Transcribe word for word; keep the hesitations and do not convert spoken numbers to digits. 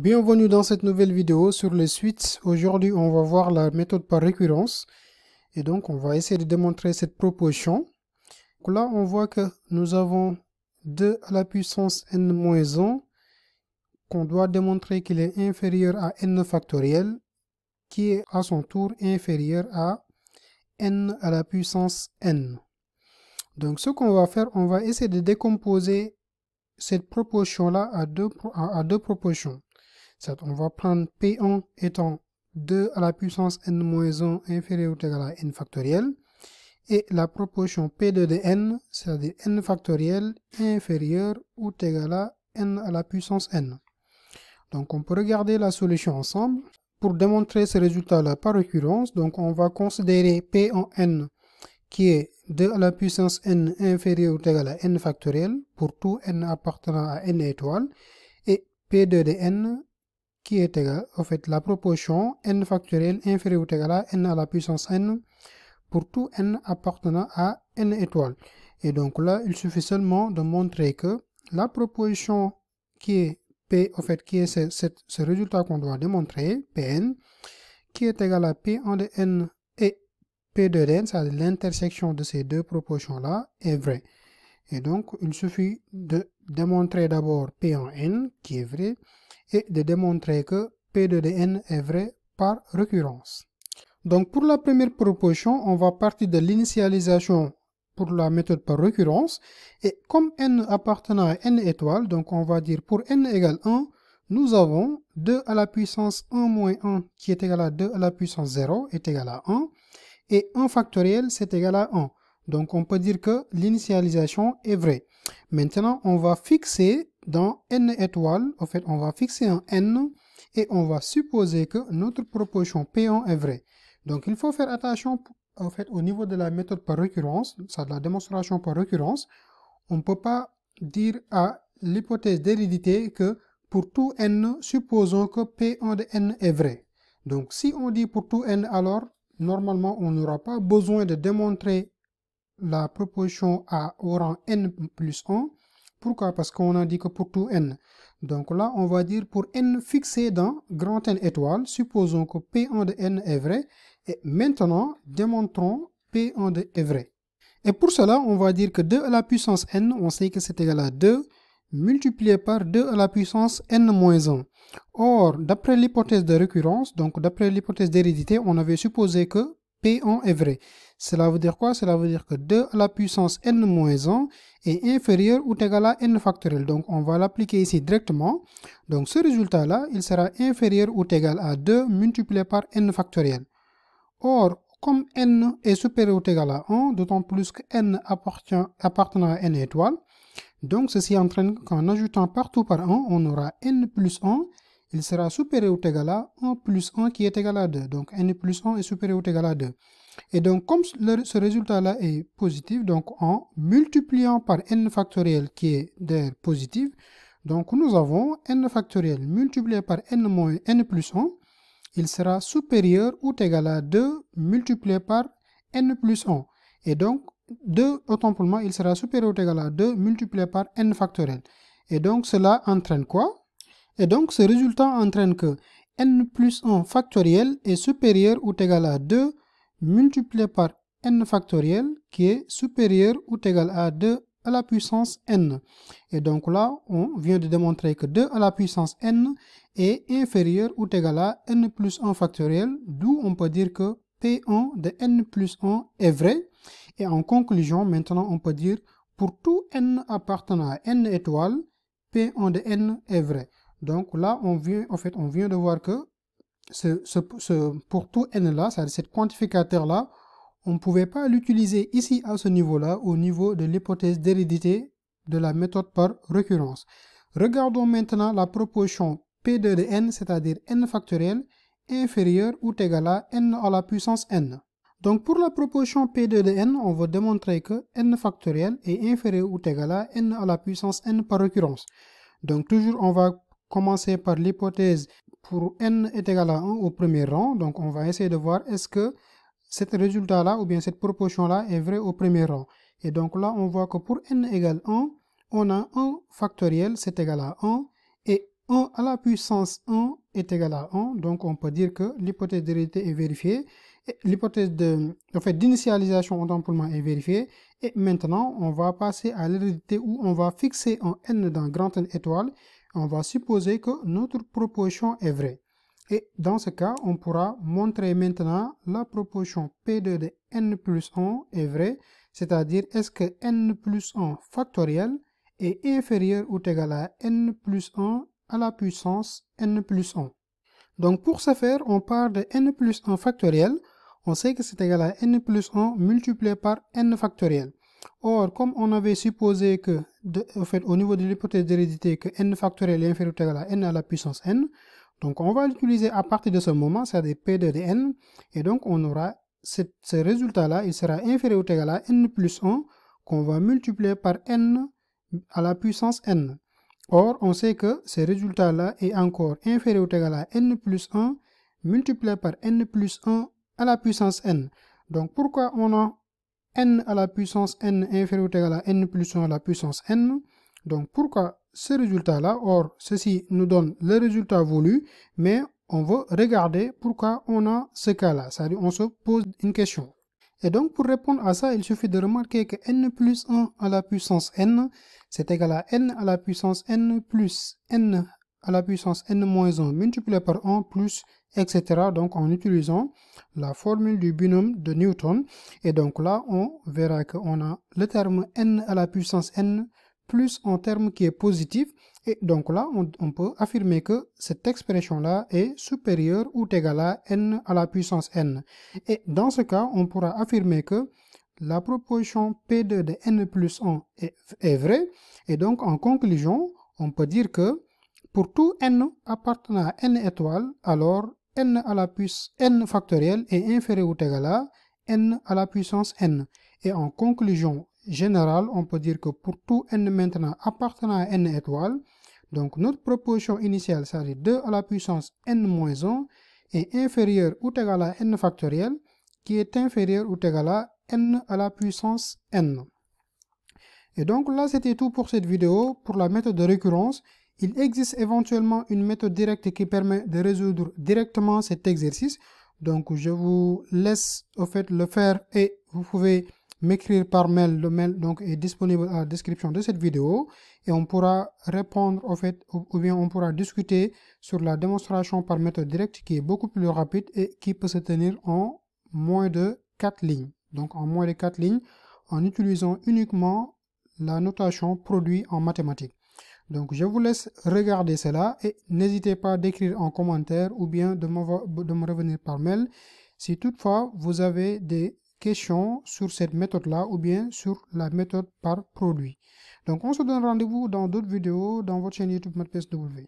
Bienvenue dans cette nouvelle vidéo sur les suites. Aujourd'hui, on va voir la méthode par récurrence. Et donc, on va essayer de démontrer cette proposition. Donc là, on voit que nous avons deux à la puissance n moins un, qu'on doit démontrer qu'il est inférieur à n factoriel, qui est à son tour inférieur à n à la puissance n. Donc, ce qu'on va faire, on va essayer de décomposer cette proposition-là à deux, à, à deux propositions. On va prendre P un étant deux à la puissance n moins un inférieur ou égal à n factoriel et la proportion P deux de n, c'est-à-dire n factoriel inférieur ou égal à n à la puissance n. Donc on peut regarder la solution ensemble. Pour démontrer ce résultat-là par récurrence, donc on va considérer P un n qui est deux à la puissance n inférieur ou égal à n factoriel pour tout n appartenant à n étoiles et P deux de n qui est égal, en fait, la proportion n factoriel inférieure ou égale à n à la puissance n pour tout n appartenant à n étoiles. Et donc là, il suffit seulement de montrer que la proposition qui est P, en fait, qui est ce, ce, ce résultat qu'on doit démontrer, Pn, qui est égal à P un de n et P deux de n, c'est-à-dire l'intersection de ces deux proportions-là, est vraie. Et donc, il suffit de démontrer d'abord P un n, qui est vrai, et de démontrer que P deux de n est vrai par récurrence. Donc, pour la première proposition, on va partir de l'initialisation pour la méthode par récurrence. Et comme n appartenant à n étoiles, donc on va dire pour n égale un, nous avons deux à la puissance un moins un qui est égal à deux à la puissance zéro est égal à un. Et un factoriel, c'est égal à un. Donc, on peut dire que l'initialisation est vraie. Maintenant, on va fixer dans n étoiles, en fait, on va fixer un n et on va supposer que notre proposition P un est vraie. Donc, il faut faire attention, en fait, au niveau de la méthode par récurrence, ça de la démonstration par récurrence, on ne peut pas dire à l'hypothèse d'hérédité que pour tout n, supposons que P un de n est vrai. Donc, si on dit pour tout n, alors, normalement, on n'aura pas besoin de démontrer la proposition A au rang n plus un. Pourquoi? Parce qu'on a dit que pour tout n. Donc là, on va dire pour n fixé dans grand N étoile, supposons que P un de n est vrai. Et maintenant, démontrons P un de est vrai. Et pour cela, on va dire que deux à la puissance n, on sait que c'est égal à deux, multiplié par deux à la puissance n moins un. Or, d'après l'hypothèse de récurrence, donc d'après l'hypothèse d'hérédité, on avait supposé que P un est vrai. Cela veut dire quoi? Cela veut dire que deux à la puissance n moins un est inférieur ou égal à n factoriel. Donc, on va l'appliquer ici directement. Donc, ce résultat-là, il sera inférieur ou égal à deux multiplié par n factoriel. Or, comme n est supérieur ou égal à un, d'autant plus que n appartient, appartenant à n étoiles, donc ceci entraîne qu'en ajoutant partout par un, on aura n plus un, il sera supérieur ou égal à un plus un qui est égal à deux. Donc, n plus un est supérieur ou égal à deux. Et donc, comme le, ce résultat-là est positif, donc en multipliant par n factoriel qui est d'ailleurs positif, donc nous avons n factoriel multiplié par n moins n plus un, il sera supérieur ou égal à deux multiplié par n plus un. Et donc, deux, autant pour moi, il sera supérieur ou égal à deux multiplié par n factoriel. Et donc, cela entraîne quoi? Et donc, ce résultat entraîne que n plus un factoriel est supérieur ou égal à deux multiplié par n factoriel qui est supérieur ou égal à deux à la puissance n. Et donc là, on vient de démontrer que deux à la puissance n est inférieur ou égal à n plus un factoriel, d'où on peut dire que P un de n plus un est vrai. Et en conclusion, maintenant, on peut dire pour tout n appartenant à n étoiles, P un de n est vrai. Donc là, on vient, en fait, on vient de voir que ce, ce, ce, pour tout n là, c'est-à-dire cette quantificateur-là, on ne pouvait pas l'utiliser ici à ce niveau-là, au niveau de l'hypothèse d'hérédité de la méthode par récurrence. Regardons maintenant la proportion P deux de n, c'est-à-dire n factoriel, inférieur ou égal à n à la puissance n. Donc pour la proportion P deux de n, on veut démontrer que n factoriel est inférieur ou égal à n à la puissance n par récurrence. Donc toujours, on va commencer par l'hypothèse pour n est égal à un au premier rang. Donc, on va essayer de voir est-ce que ce résultat-là ou bien cette proportion-là est vraie au premier rang. Et donc là, on voit que pour n égale un, on a un factoriel, c'est égal à un, et un à la puissance un est égal à un, donc on peut dire que l'hypothèse de réalité est vérifiée, l'hypothèse de, en fait, d'initialisation temporellement est vérifiée, et maintenant on va passer à l'hérédité où on va fixer un n dans grand N étoile, on va supposer que notre proposition est vraie. Et dans ce cas, on pourra montrer maintenant la proposition P deux de n plus un est vraie, c'est-à-dire est-ce que n plus un factoriel est inférieur ou égal à n plus un à la puissance n plus un. Donc pour ce faire, on part de n plus un factoriel, on sait que c'est égal à n plus un multiplié par n factoriel. Or, comme on avait supposé que, de, en fait, au niveau de l'hypothèse d'hérédité, que n factoriel est inférieur ou égal à n à la puissance n, donc on va l'utiliser à partir de ce moment, c'est-à-dire P deux de n, et donc on aura cette, ce résultat-là, il sera inférieur ou égal à n plus un, qu'on va multiplier par n à la puissance n. Or, on sait que ce résultat-là est encore inférieur ou égal à n plus un, multiplié par n plus un à la puissance n. Donc pourquoi on a n à la puissance n inférieur ou égal à n plus un à la puissance n? Donc pourquoi ce résultat-là? Or, ceci nous donne le résultat voulu, mais on veut regarder pourquoi on a ce cas-là. C'est-à-dire on se pose une question. Et donc pour répondre à ça, il suffit de remarquer que n plus un à la puissance n, c'est égal à n à la puissance n plus n à la puissance n moins un multiplié par un plus et cetera. Donc en utilisant la formule du binôme de Newton. Et donc là, on verra qu'on a le terme n à la puissance n plus un terme qui est positif. Et donc là, on, on peut affirmer que cette expression-là est supérieure ou égale à n à la puissance n. Et dans ce cas, on pourra affirmer que la proposition P deux de n plus un est, est vraie. Et donc, en conclusion, on peut dire que pour tout n appartenant à n étoiles, alors n à la puissance n factoriel est inférieur ou égal à n à la puissance n. Et en conclusion générale, on peut dire que pour tout n maintenant appartenant à n étoiles, donc notre proposition initiale, c'est-à-dire deux à la puissance n moins un, est inférieure ou égale à n factoriel, qui est inférieure ou égale à n à la puissance n. Et donc là, c'était tout pour cette vidéo. Pour la méthode de récurrence, il existe éventuellement une méthode directe qui permet de résoudre directement cet exercice. Donc je vous laisse au fait le faire et vous pouvez m'écrire par mail. Le mail donc est disponible à la description de cette vidéo et on pourra répondre au fait ou bien on pourra discuter sur la démonstration par méthode directe qui est beaucoup plus rapide et qui peut se tenir en moins de quatre lignes. Donc en moins de quatre lignes en utilisant uniquement la notation produit en mathématiques. Donc je vous laisse regarder cela et n'hésitez pas d'écrire en commentaire ou bien de me, de me revenir par mail si toutefois vous avez des questions sur cette méthode-là ou bien sur la méthode par produit. Donc on se donne rendez-vous dans d'autres vidéos dans votre chaîne YouTube MathsPSW.